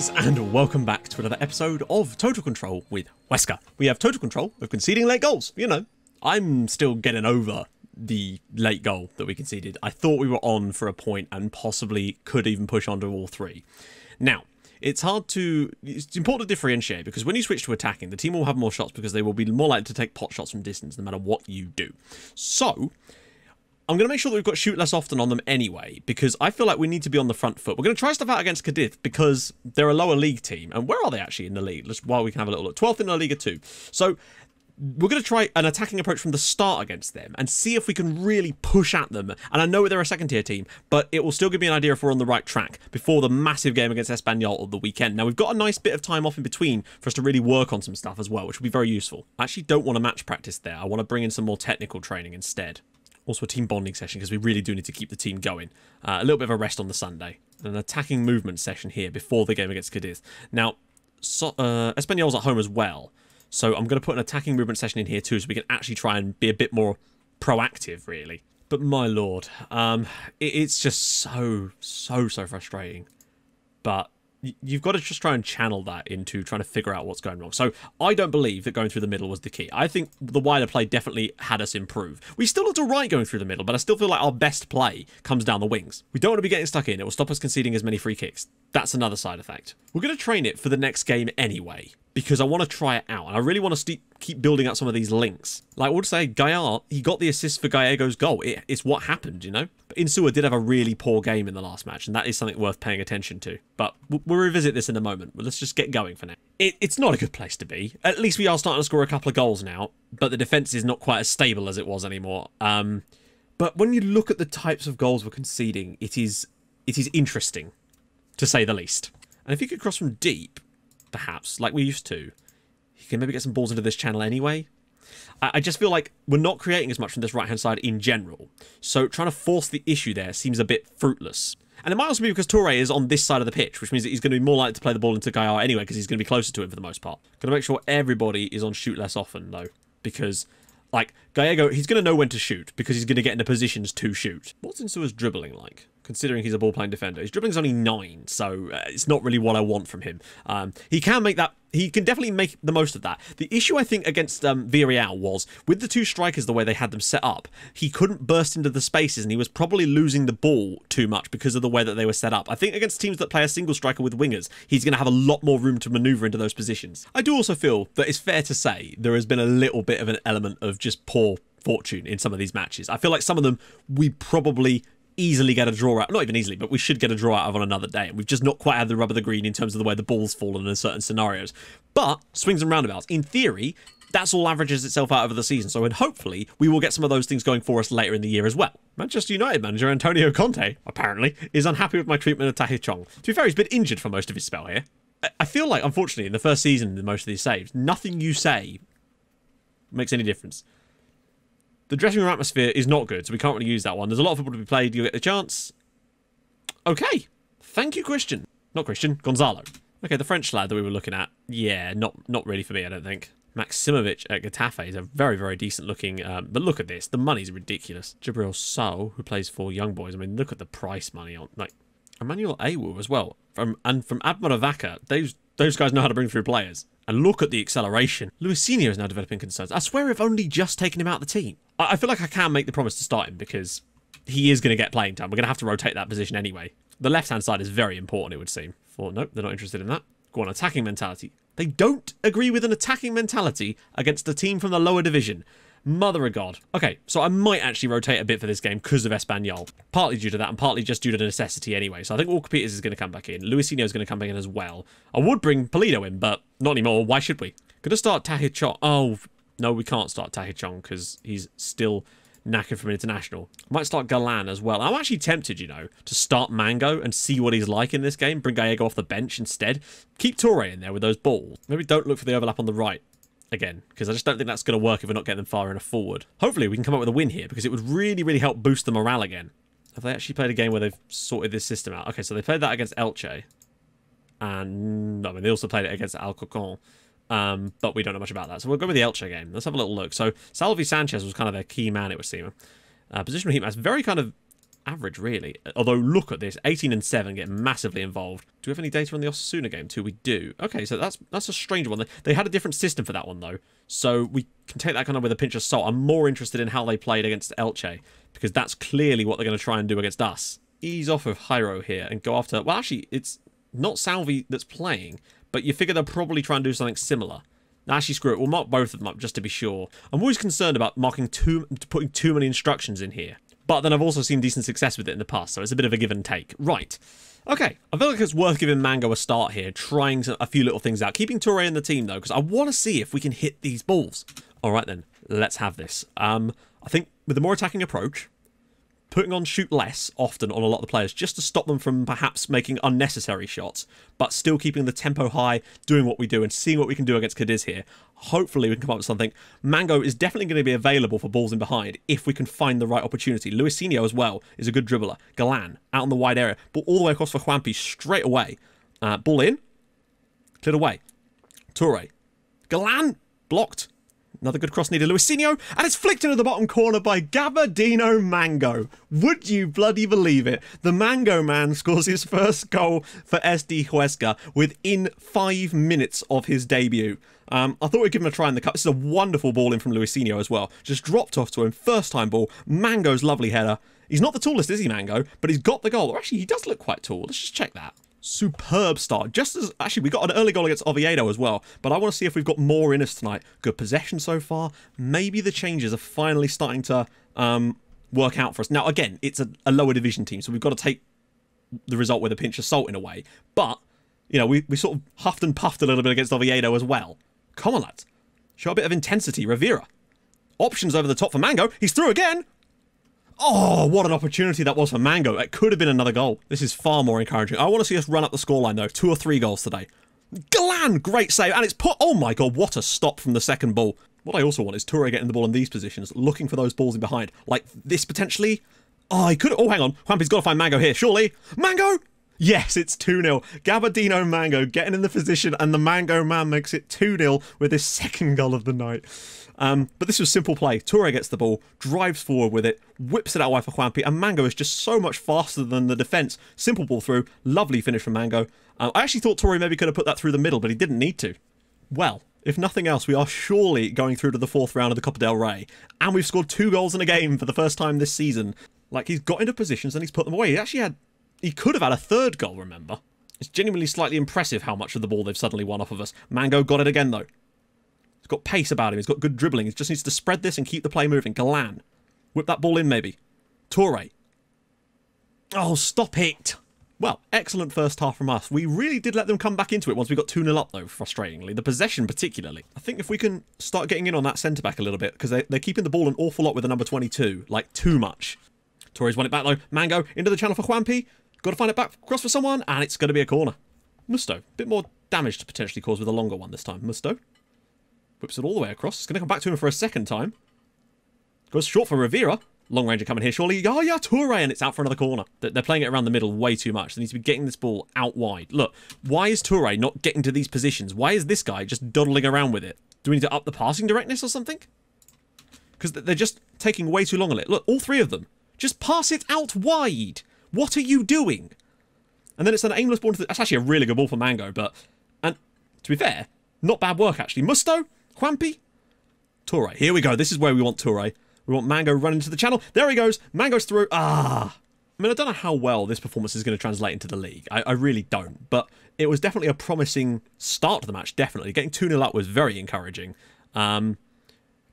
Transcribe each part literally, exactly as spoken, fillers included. guys, and welcome back to another episode of Total Control with Wesker. We have total control of conceding late goals. You know, I'm still getting over the late goal that we conceded. I thought we were on for a point and possibly could even push on to all three. Now, it's hard to... It's important to differentiate, because when you switch to attacking, the team will have more shots because they will be more likely to take pot shots from distance no matter what you do. So... I'm going to make sure that we've got shoot less often on them anyway, because I feel like we need to be on the front foot. We're going to try stuff out against Cadiz because they're a lower league team. And where are they actually in the league? Let's, while we can have a little look. twelfth in La Liga two. So we're going to try an attacking approach from the start against them and see if we can really push at them. And I know they're a second tier team, but it will still give me an idea if we're on the right track before the massive game against Espanyol of the weekend. Now, we've got a nice bit of time off in between for us to really work on some stuff as well, which will be very useful. I actually don't want to match practice there. I want to bring in some more technical training instead. Also a team bonding session, because we really do need to keep the team going. Uh, a little bit of a rest on the Sunday. And an attacking movement session here before the game against Cadiz. Now, so, uh, Espanyol's at home as well. So I'm going to put an attacking movement session in here too, so we can actually try and be a bit more proactive, really. But my lord, um, it, it's just so, so, so frustrating. But... You've got to just try and channel that into trying to figure out what's going wrong. So I don't believe that going through the middle was the key. I think the wider play definitely had us improve. We still looked all right going through the middle, but I still feel like our best play comes down the wings. We don't want to be getting stuck in. It will stop us conceding as many free kicks. That's another side effect. We're going to train it for the next game anyway, because I want to try it out. And I really want to keep building up some of these links. Like I would say, Gayà, he got the assist for Gallego's goal. It, it's what happened, you know? But Insua did have a really poor game in the last match, and that is something worth paying attention to. But we'll revisit this in a moment. Let's just get going for now. It, it's not a good place to be. At least we are starting to score a couple of goals now, but the defence is not quite as stable as it was anymore. Um, but when you look at the types of goals we're conceding, it is, it is interesting, to say the least. And if you could cross from deep... perhaps, like we used to. He can maybe get some balls into this channel anyway. I, I just feel like we're not creating as much from this right-hand side in general, so trying to force the issue there seems a bit fruitless. And it might also be because Toure is on this side of the pitch, which means that he's going to be more likely to play the ball into Gallego anyway, because he's going to be closer to him for the most part. Going to make sure everybody is on shoot less often, though, because, like, Gallego, he's going to know when to shoot, because he's going to get into positions to shoot. What's Insua's dribbling like? Considering he's a ball-playing defender. His dribbling's only nine, so uh, it's not really what I want from him. Um, he can make that... He can definitely make the most of that. The issue, I think, against um, Villarreal was, with the two strikers the way they had them set up, he couldn't burst into the spaces, and he was probably losing the ball too much because of the way that they were set up. I think against teams that play a single striker with wingers, he's going to have a lot more room to manoeuvre into those positions. I do also feel that it's fair to say there has been a little bit of an element of just poor fortune in some of these matches. I feel like some of them, we probably... easily get a draw out, not even easily, but we should get a draw out of on another day. And we've just not quite had the rub of the green in terms of the way the ball's fallen in certain scenarios. But swings and roundabouts, in theory, that's all averages itself out over the season. So and hopefully we will get some of those things going for us later in the year as well. Manchester United manager Antonio Conte, apparently, is unhappy with my treatment of Tahith Chong. To be fair, he's been injured for most of his spell here. I feel like, unfortunately, in the first season, in most of these saves, nothing you say makes any difference. The dressing room atmosphere is not good, so we can't really use that one. There's a lot of football to be played. You'll get the chance. Okay. Thank you, Christian. Not Christian. Gonzalo. Okay, the French lad that we were looking at. Yeah, not not really for me, I don't think. Maximovic at Getafe is a very, very decent-looking... Um, but look at this. The money's ridiculous. Jabril Sol, who plays for Young Boys. I mean, look at the price money on... like Emmanuel Awo as well. From, and from Admira Wacker. Those, those guys know how to bring through players. And look at the acceleration. Luisinho is now developing concerns. I swear I've only just taken him out of the team. I feel like I can make the promise to start him because he is going to get playing time. We're going to have to rotate that position anyway. The left-hand side is very important, it would seem. For nope, they're not interested in that. Go on, attacking mentality. They don't agree with an attacking mentality against a team from the lower division. Mother of God. Okay, so I might actually rotate a bit for this game because of Espanyol. Partly due to that and partly just due to the necessity anyway. So I think Walker-Peters is going to come back in. Luisinho is going to come back in as well. I would bring Pulido in, but not anymore. Why should we? Going to start Tahith Chong. Oh, no, we can't start Tahith Chong because he's still knackered from an international. I might start Galan as well. I'm actually tempted, you know, to start Mhango and see what he's like in this game. Bring Gallego off the bench instead. Keep Toure in there with those balls. Maybe don't look for the overlap on the right. Again, because I just don't think that's going to work if we're not getting them far enough forward. Hopefully we can come up with a win here, because it would really, really help boost the morale again. Have they actually played a game where they've sorted this system out? Okay, so they played that against Elche. And, I mean, they also played it against Alcorcón. Um, but we don't know much about that. So we'll go with the Elche game. Let's have a little look. So, Salvi Sanchez was kind of their key man, it would seem. Uh, positional heat maps, very kind of average, really. Although, look at this. eighteen and seven get massively involved. Do we have any data on the Osasuna game? Too, we do. Okay, so that's that's a strange one. They, they had a different system for that one, though. So we can take that kind of with a pinch of salt. I'm more interested in how they played against Elche, because that's clearly what they're going to try and do against us. Ease off of Jairo here and go after... Well, actually, it's not Salvi that's playing, but you figure they'll probably try and do something similar. Actually, screw it. We'll mark both of them up just to be sure. I'm always concerned about marking too, putting too many instructions in here. But then I've also seen decent success with it in the past, so it's a bit of a give and take. Right. Okay. I feel like it's worth giving Mhango a start here, trying a few little things out. Keeping Toure in the team, though, because I want to see if we can hit these balls. All right, then. Let's have this. Um, I think with a more attacking approach, putting on shoot less often on a lot of the players just to stop them from perhaps making unnecessary shots, but still keeping the tempo high, doing what we do and seeing what we can do against Cadiz here. Hopefully we can come up with something. Mhango is definitely going to be available for balls in behind if we can find the right opportunity. Luisinho as well is a good dribbler. Galan out in the wide area, ball all the way across for Juampi straight away. Uh, ball in, cleared away. Toure, Galan blocked. Another good cross needed. Luisinho, and it's flicked into the bottom corner by Gabadinho Mhango. Would you bloody believe it? The Mhango man scores his first goal for S D Huesca within five minutes of his debut. Um, I thought we'd give him a try in the cup. This is a wonderful ball in from Luisinho as well. Just dropped off to him. First time ball. Mhango's lovely header. He's not the tallest, is he, Mhango? But he's got the goal. Or actually, he does look quite tall. Let's just check that. Superb start. Just as actually we got an early goal against Oviedo as well, but I want to see if we've got more in us tonight. Good possession so far. Maybe the changes are finally starting to um work out for us. Now again, it's a, a lower division team, so we've got to take the result with a pinch of salt in a way, but you know, we, we sort of huffed and puffed a little bit against Oviedo as well. Come on, lads, show a bit of intensity. Rivera, options over the top for Mhango. He's through again. Oh, what an opportunity that was for Mhango. It could have been another goal. This is far more encouraging. I want to see us run up the scoreline, though. Two or three goals today. Galan, great save. And it's put... Oh, my God, what a stop from the second ball. What I also want is Toure getting the ball in these positions, looking for those balls in behind. Like this, potentially. Oh, he could... Oh, hang on. Juanpi's got to find Mhango here, surely. Mhango! Yes, it's two nil. Gabadinho Mhango getting in the position, and the Mhango man makes it two nil with his second goal of the night. Um, but this was simple play. Toure gets the ball, drives forward with it, whips it out wide for Juampi, and Mhango is just so much faster than the defence. Simple ball through, lovely finish from Mhango. Um, I actually thought Toure maybe could have put that through the middle, but he didn't need to. Well, if nothing else, we are surely going through to the fourth round of the Copa del Rey, and we've scored two goals in a game for the first time this season. Like, he's got into positions and he's put them away. He actually had... He could have had a third goal, remember? It's genuinely slightly impressive how much of the ball they've suddenly won off of us. Mhango got it again, though. He's got pace about him. He's got good dribbling. He just needs to spread this and keep the play moving. Galan. Whip that ball in, maybe. Toure. Oh, stop it. Well, excellent first half from us. We really did let them come back into it once we got two nil up, though, frustratingly. The possession particularly. I think if we can start getting in on that centre-back a little bit, because they, they're keeping the ball an awful lot with the number twenty-two. Like, too much. Touré's won it back, though. Mhango into the channel for Juampi. Got to find it back across for someone, and it's going to be a corner. Musto, bit more damage to potentially cause with a longer one this time. Musto whips it all the way across. It's going to come back to him for a second time. Goes short for Rivera. Long ranger coming here, surely. Yaya Toure, and it's out for another corner. They're playing it around the middle way too much. They need to be getting this ball out wide. Look, why is Toure not getting to these positions? Why is this guy just dawdling around with it? Do we need to up the passing directness or something? Because they're just taking way too long on it. Look, all three of them. Just pass it out wide. What are you doing? And then it's an aimless ball. To the, that's actually a really good ball for Mhango, but... And, to be fair, not bad work, actually. Musto, Juampi, Toure. Here we go. This is where we want Toure. We want Mhango running to the channel. There he goes. Mhango's through. Ah! I mean, I don't know how well this performance is going to translate into the league. I, I really don't. But it was definitely a promising start to the match, definitely. Getting two nil up was very encouraging. Um,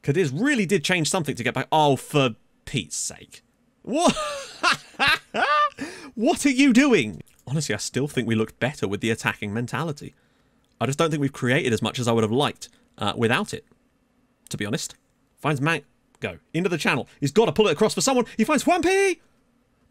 Cadiz really did change something to get back. Oh, for Pete's sake. What? What are you doing? Honestly, I still think we looked better with the attacking mentality. I just don't think we've created as much as I would have liked uh, without it, to be honest. Finds Mhango. Go. Into the channel. He's got to pull it across for someone. He finds Juampi!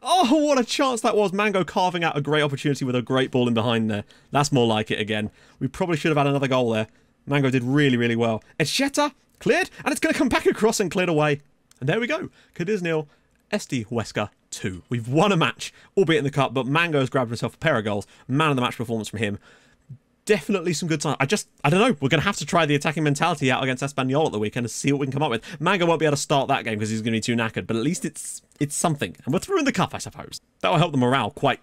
Oh, what a chance that was. Mhango carving out a great opportunity with a great ball in behind there. That's more like it again. We probably should have had another goal there. Mhango did really, really well. Echeita cleared, and it's going to come back across and cleared away. And there we go. Cadiz nil. S D Huesca two. We've won a match, albeit in the cup, but Mhango's grabbed himself a pair of goals. Man of the match performance from him. definitely some good signs. I just, I don't know. We're going to have to try the attacking mentality out against Espanyol at the weekend and see what we can come up with. Mhango won't be able to start that game because he's going to be too knackered, but at least it's it's something. And we're through in the cup, I suppose. That will help the morale quite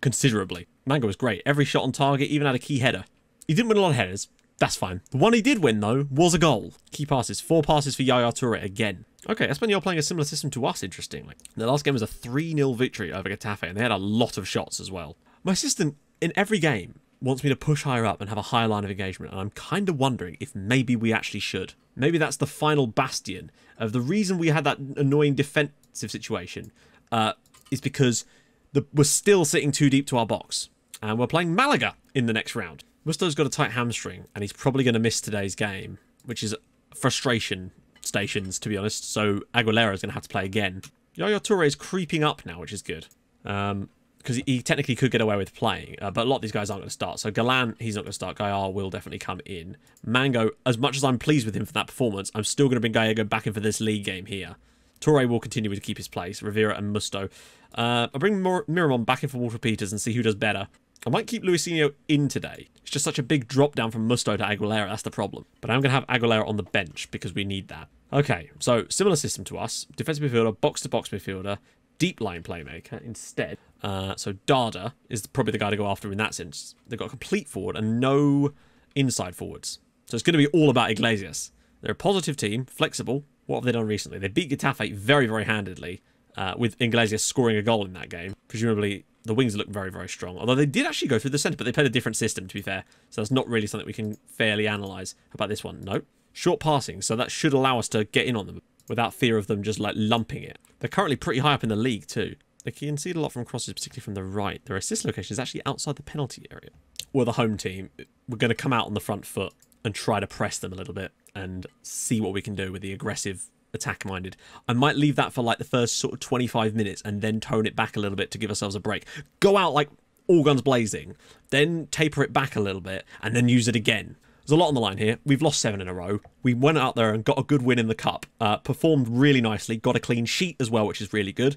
considerably. Mhango was great. Every shot on target, even had a key header. He didn't win a lot of headers. That's fine. The one he did win, though, was a goal. Key passes. Four passes for Yaya Toure again. Okay, Espanyol playing a similar system to us, interestingly. Their last game was a three nil victory over Getafe, and they had a lot of shots as well. My system, in every game, wants me to push higher up and have a higher line of engagement, and I'm kind of wondering if maybe we actually should. Maybe that's the final bastion of the reason we had that annoying defensive situation, uh, is because the, we're still sitting too deep to our box, and we're playing Malaga in the next round. Musto's got a tight hamstring, and he's probably going to miss today's game, which is frustration stations, to be honest, so Aguilera is going to have to play again. Yaya Toure is creeping up now, which is good, um, because he technically could get away with playing, uh, but a lot of these guys aren't going to start. So Galan, he's not going to start. Gayà will definitely come in. Mhango, as much as I'm pleased with him for that performance, I'm still going to bring Gallego back in for this league game here. Toure will continue to keep his place. Rivera and Musto. Uh, I'll bring Mir Miramon back in for Walker-Peters and see who does better. I might keep Luisinho in today. It's just such a big drop down from Musto to Aguilera. That's the problem. But I'm going to have Aguilera on the bench because we need that. Okay, so similar system to us. Defensive midfielder, box-to-box midfielder, deep line playmaker instead. Uh, so Dada is probably the guy to go after in that sense. They've got a complete forward and no inside forwards. So it's going to be all about Iglesias. They're a positive team, flexible. What have they done recently? They beat Getafe very, very handedly uh, with Iglesias scoring a goal in that game. Presumably the wings look very, very strong. Although they did actually go through the centre, but they played a different system, to be fair. So that's not really something we can fairly analyse about this one. No. Short passing, so that should allow us to get in on them without fear of them just like lumping it. They're currently pretty high up in the league too. They concede a lot from crosses, particularly from the right. Their assist location is actually outside the penalty area. We're the home team. We're going to come out on the front foot and try to press them a little bit and see what we can do with the aggressive attack-minded. I might leave that for like the first sort of twenty-five minutes and then tone it back a little bit to give ourselves a break. Go out like all guns blazing, then taper it back a little bit and then use it again. There's a lot on the line here. We've lost seven in a row. We went out there and got a good win in the cup. Uh, performed really nicely. Got a clean sheet as well, which is really good.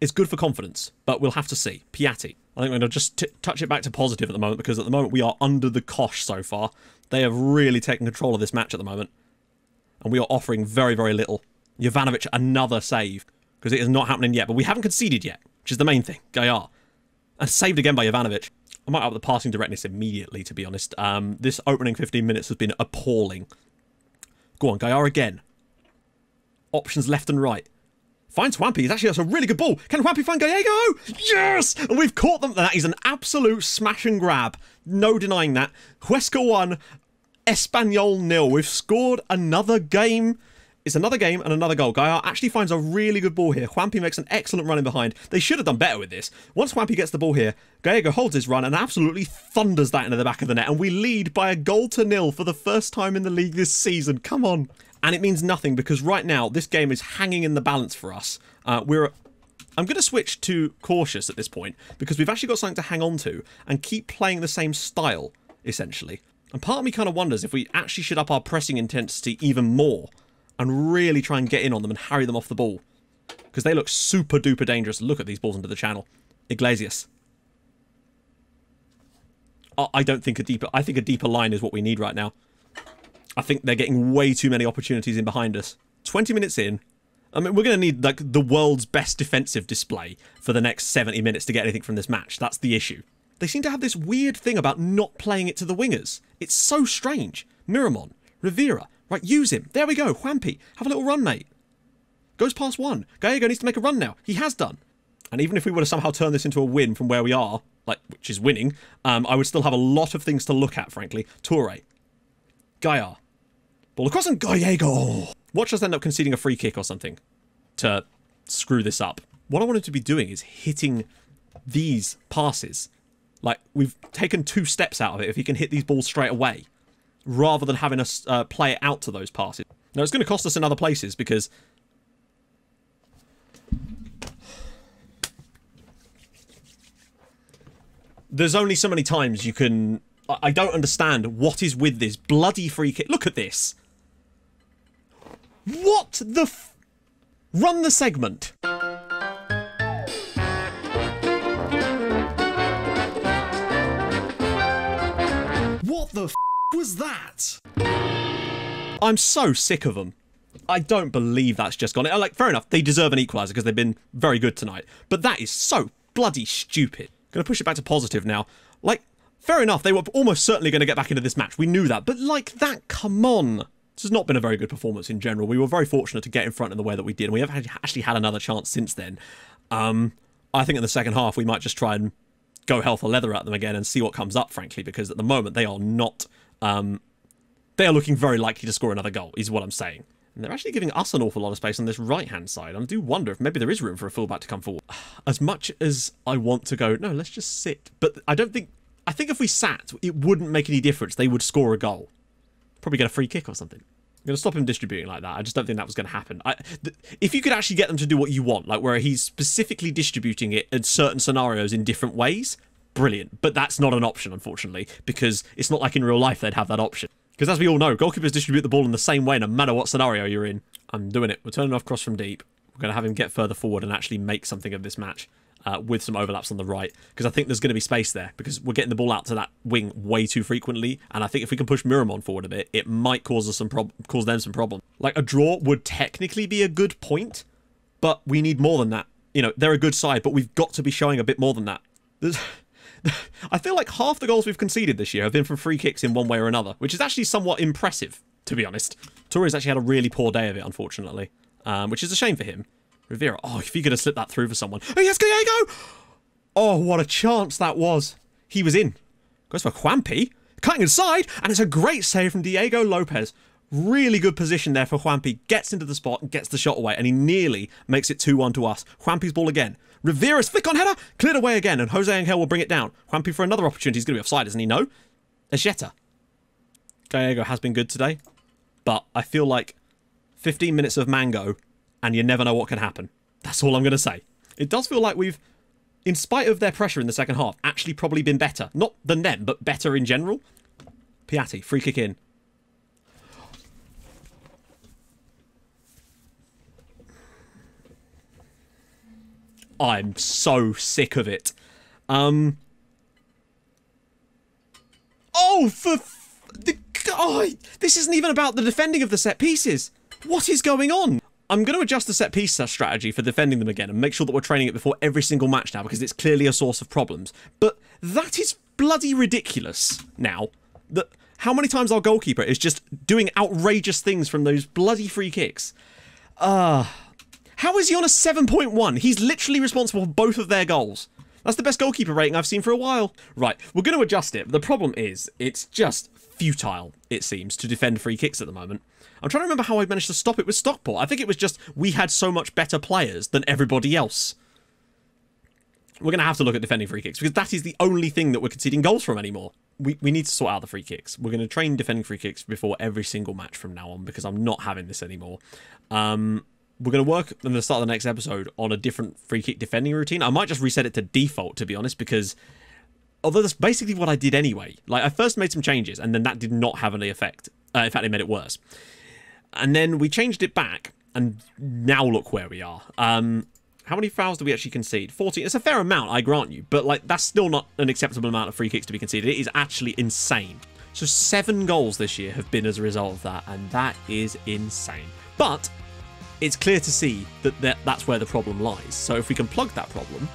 It's good for confidence, but we'll have to see. Piatti. I think we're going to just t touch it back to positive at the moment, because at the moment we are under the cosh so far. They have really taken control of this match at the moment. And we are offering very, very little. Jovanovic, another save, because it is not happening yet. But we haven't conceded yet, which is the main thing. Gayà. And saved again by Jovanovic. I might up the passing directness immediately, to be honest. Um, this opening fifteen minutes has been appalling. Go on, Gayà again. Options left and right. Find Juampi. It's actually, that's a really good ball. Can Juampi find Gallego? Yes! And we've caught them. That is an absolute smash and grab. No denying that. Huesca one, Espanyol nil. We've scored another game. It's another game and another goal. Gallego actually finds a really good ball here. Juampi makes an excellent run in behind. They should have done better with this. Once Juampi gets the ball here, Gallego holds his run and absolutely thunders that into the back of the net. And we lead by a goal to nil for the first time in the league this season. Come on. And it means nothing, because right now this game is hanging in the balance for us. Uh, we're, I'm going to switch to cautious at this point, because we've actually got something to hang on to and keep playing the same style, essentially. And part of me kind of wonders if we actually should up our pressing intensity even more and really try and get in on them and harry them off the ball, because they look super duper dangerous. Look at these balls into the channel. Iglesias. Oh, I don't think a deeper... I think a deeper line is what we need right now. I think they're getting way too many opportunities in behind us. twenty minutes in. I mean, we're going to need like the world's best defensive display for the next seventy minutes to get anything from this match. That's the issue. They seem to have this weird thing about not playing it to the wingers. It's so strange. Miramon, Rivera, right, use him. There we go. Juampi, have a little run, mate. Goes past one. Gallego needs to make a run now. He has done. And even if we were to somehow turn this into a win from where we are, like, which is winning, um, I would still have a lot of things to look at, frankly. Toure, Gallego. Ball across and Gallego. Watch us end up conceding a free kick or something to screw this up. What I wanted to be doing is hitting these passes. Like, we've taken two steps out of it if he can hit these balls straight away, rather than having us uh, play it out to those passes. Now, it's going to cost us in other places, because... there's only so many times you can... I don't understand what is with this bloody free kick. Look at this. What the f... Run the segment. was that? I'm so sick of them. I don't believe that's just gone. Like, fair enough, they deserve an equaliser because they've been very good tonight. But that is so bloody stupid. Going to push it back to positive now. Like, fair enough, they were almost certainly going to get back into this match. We knew that. But like that, come on. This has not been a very good performance in general. We were very fortunate to get in front in the way that we did. And we have actually had another chance since then. Um, I think in the second half, we might just try and go hell for leather at them again and see what comes up, frankly. Because at the moment, they are not... Um, they are looking very likely to score another goal, is what I'm saying. And they're actually giving us an awful lot of space on this right-hand side. I do wonder if maybe there is room for a fullback to come forward. As much as I want to go, no, let's just sit. But I don't think... I think if we sat, it wouldn't make any difference. They would score a goal. Probably get a free kick or something. I'm going to stop him distributing like that. I just don't think that was going to happen. I, th if you could actually get them to do what you want, like where he's specifically distributing it in certain scenarios in different ways, brilliant. But that's not an option, unfortunately, because it's not like in real life they'd have that option. Because as we all know, goalkeepers distribute the ball in the same way no matter what scenario you're in. I'm doing it. We're turning off cross from deep. We're going to have him get further forward and actually make something of this match. Uh, with some overlaps on the right, because I think there's going to be space there, because we're getting the ball out to that wing way too frequently, and I think if we can push Miramon forward a bit, it might cause us some prob cause them some problems. Like, a draw would technically be a good point, but we need more than that. You know, they're a good side, but we've got to be showing a bit more than that. There's I feel like half the goals we've conceded this year have been from free kicks in one way or another, which is actually somewhat impressive, to be honest. Toure's actually had a really poor day of it, unfortunately, um, which is a shame for him. Rivera, oh, if he could have slipped that through for someone. Oh, yes, Gallego! Oh, what a chance that was. He was in. Goes for Juampi. Cutting inside, and it's a great save from Diego Lopez. Really good position there for Juampi. Gets into the spot and gets the shot away, and he nearly makes it two one to us. Juampi's ball again. Rivera's flick on header, cleared away again, and Jose Angel will bring it down. Juampi for another opportunity. He's going to be offside, isn't he? No. Echeita. Gallego has been good today, but I feel like fifteen minutes of Mango... and you never know what can happen. That's all I'm going to say. It does feel like we've, in spite of their pressure in the second half, actually probably been better. Not than them, but better in general. Piatti, free kick in. I'm so sick of it. Um. Oh, for... F the, oh, this isn't even about the defending of the set pieces. What is going on? I'm going to adjust the set-piece strategy for defending them again and make sure that we're training it before every single match now, because it's clearly a source of problems. But that is bloody ridiculous now. That how many times our goalkeeper is just doing outrageous things from those bloody free kicks. Uh, how is he on a seven point one? He's literally responsible for both of their goals. That's the best goalkeeper rating I've seen for a while. Right, we're going to adjust it. The problem is, it's just futile, it seems, to defend free kicks at the moment. I'm trying to remember how I managed to stop it with Stockport. I think it was just we had so much better players than everybody else. We're going to have to look at defending free kicks, because that is the only thing that we're conceding goals from anymore. We, we need to sort out the free kicks. We're going to train defending free kicks before every single match from now on, because I'm not having this anymore. Um... We're going to work in the start of the next episode on a different free kick defending routine. I might just reset it to default, to be honest, because although that's basically what I did anyway. Like, I first made some changes, and then that did not have any effect. Uh, in fact, it made it worse. And then we changed it back, and now look where we are. Um, how many fouls do we actually concede? fourteen. It's a fair amount, I grant you, but like that's still not an acceptable amount of free kicks to be conceded. It is actually insane. So seven goals this year have been as a result of that, and that is insane. But... it's clear to see that, that that's where the problem lies. So if we can plug that problem,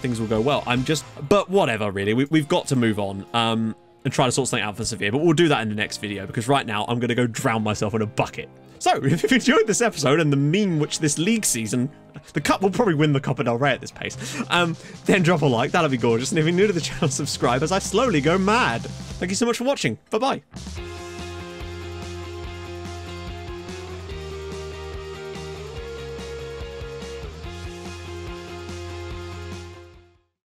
things will go well. I'm just... but whatever, really. We, we've got to move on um, and try to sort something out for Sevilla. But we'll do that in the next video, because right now I'm going to go drown myself in a bucket. So if you've enjoyed this episode and the meme which this league season... the cup will probably win the Copa del Rey at this pace. Um, then drop a like. That'll be gorgeous. And if you're new to the channel, subscribe as I slowly go mad. Thank you so much for watching. Bye-bye.